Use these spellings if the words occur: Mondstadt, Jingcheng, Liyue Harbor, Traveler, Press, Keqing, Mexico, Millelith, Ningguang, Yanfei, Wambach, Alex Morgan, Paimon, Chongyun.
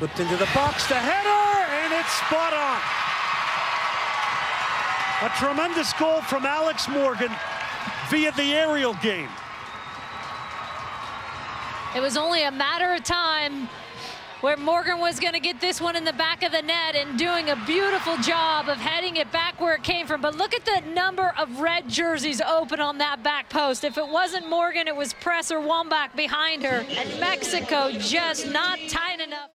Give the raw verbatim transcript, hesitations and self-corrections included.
Flipped into the box, the header, and it's spot on. A tremendous goal from Alex Morgan via the aerial game. It was only a matter of time where Morgan was going to get this one in the back of the net, and doing a beautiful job of heading it back where it came from. But look at the number of red jerseys open on that back post. If it wasn't Morgan, it was Press or Wambach behind her. And Mexico just not tight enough.